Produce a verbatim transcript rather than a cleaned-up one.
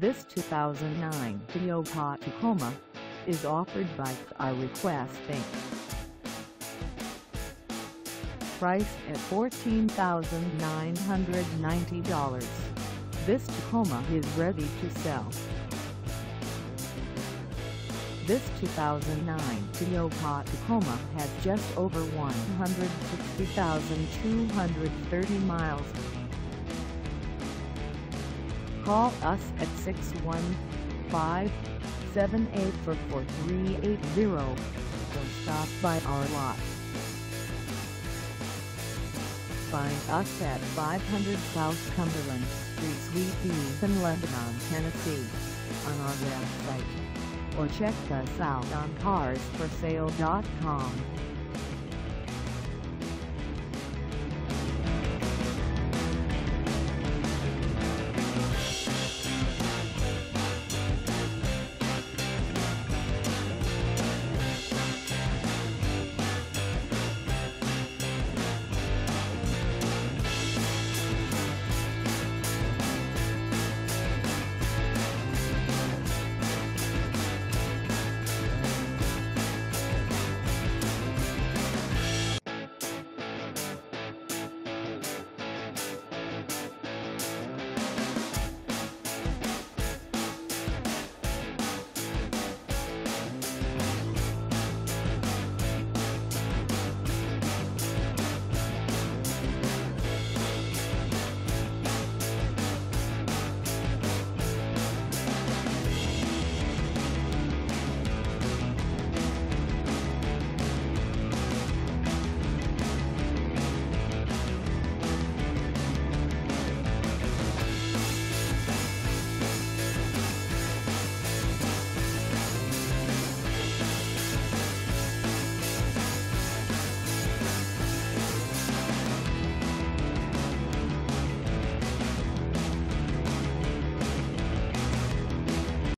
This two thousand nine Toyota Tacoma is offered by Car Request Incorporated. Priced at fourteen thousand nine hundred ninety dollars, this Tacoma is ready to sell. This two thousand nine Toyota Tacoma has just over one hundred sixty thousand two hundred thirty miles. Call us at six one five, seven eight four, four three eight zero or stop by our lot. Find us at five hundred South Cumberland Street, Suite E in Lebanon, Tennessee, on our website, or check us out on cars for sale dot com.